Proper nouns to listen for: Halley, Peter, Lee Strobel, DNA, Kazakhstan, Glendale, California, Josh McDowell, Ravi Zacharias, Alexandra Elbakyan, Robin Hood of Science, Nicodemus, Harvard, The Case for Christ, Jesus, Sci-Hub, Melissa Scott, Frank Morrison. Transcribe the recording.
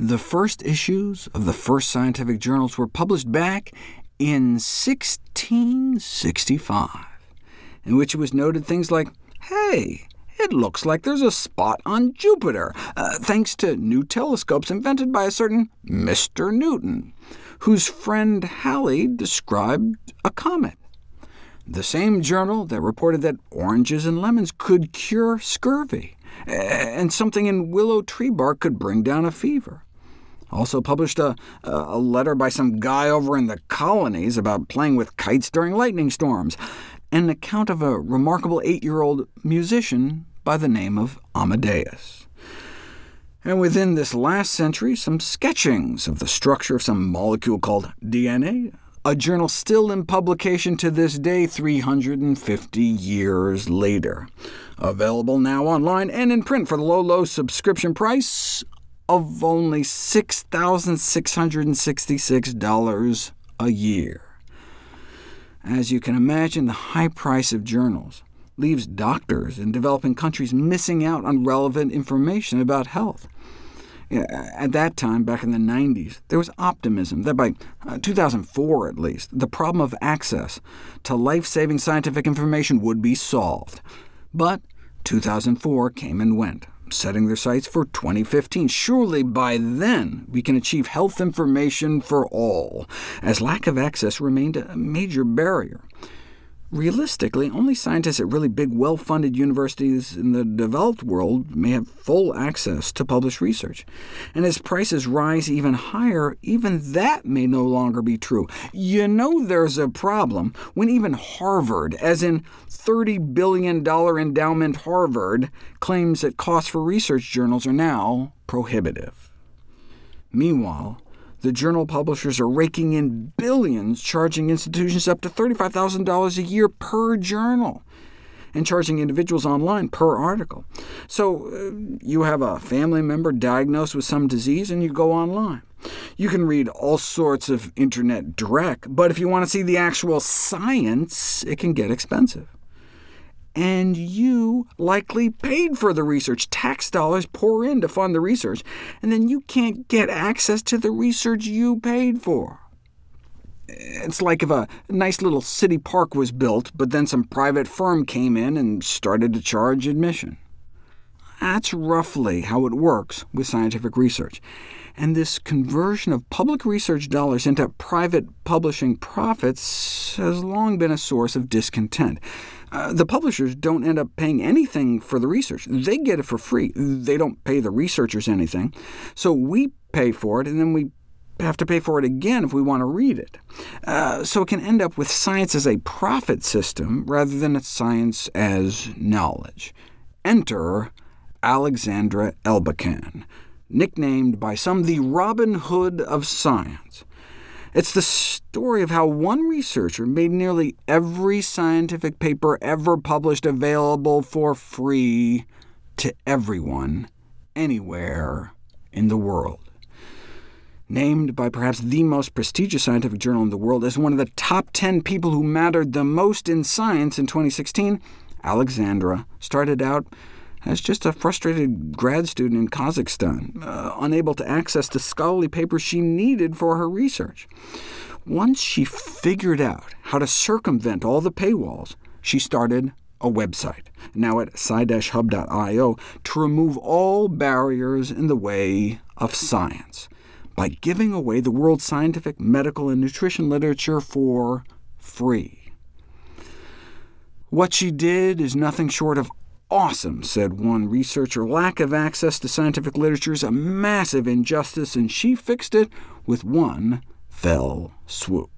The first issues of the first scientific journals were published back in 1665, in which it was noted things like, "Hey, it looks like there's a spot on Jupiter, thanks to new telescopes invented by a certain Mr. Newton, whose friend Halley described a comet." The same journal that reported that oranges and lemons could cure scurvy, and something in willow tree bark could bring down a fever, also published a letter by some guy over in the colonies about playing with kites during lightning storms, and an account of a remarkable 8-year-old musician by the name of Amadeus. And within this last century, some sketchings of the structure of some molecule called DNA, a journal still in publication to this day, 350 years later, available now online and in print for the low, low subscription price of only $6,666 a year. As you can imagine, the high price of journals leaves doctors in developing countries missing out on relevant information about health. At that time, back in the 90s, there was optimism that by 2004 at least, the problem of access to life-saving scientific information would be solved. But 2004 came and went, setting their sights for 2015. Surely by then we can achieve health information for all, as lack of access remained a major barrier. Realistically, only scientists at really big, well-funded universities in the developed world may have full access to published research. And as prices rise even higher, even that may no longer be true. You know there's a problem when even Harvard, as in $30 billion endowment Harvard, claims that costs for research journals are now prohibitive. Meanwhile, the journal publishers are raking in billions, charging institutions up to $35,000 a year per journal, and charging individuals online per article. So you have a family member diagnosed with some disease, and you go online. You can read all sorts of internet dreck, but if you want to see the actual science, it can get expensive. And you likely paid for the research. Tax dollars pour in to fund the research, and then you can't get access to the research you paid for. It's like if a nice little city park was built, but then some private firm came in and started to charge admission. That's roughly how it works with scientific research. And this conversion of public research dollars into private publishing profits has long been a source of discontent. The publishers don't end up paying anything for the research. They get it for free. They don't pay the researchers anything. So we pay for it, and then we have to pay for it again if we want to read it. So it can end up with science as a profit system rather than science as knowledge. Enter Alexandra Elbakyan, nicknamed by some the Robin Hood of science. It's the story of how one researcher made nearly every scientific paper ever published available for free to everyone, anywhere in the world. Named by perhaps the most prestigious scientific journal in the world as one of the top 10 people who mattered the most in science in 2016, Alexandra started out as just a frustrated grad student in Kazakhstan, unable to access the scholarly papers she needed for her research. Once she figured out how to circumvent all the paywalls, she started a website, now at sci-hub.io, to remove all barriers in the way of science by giving away the world's scientific, medical, and nutrition literature for free. What she did is nothing short of awesome, said one researcher. Lack of access to scientific literature is a massive injustice, and she fixed it with one fell swoop.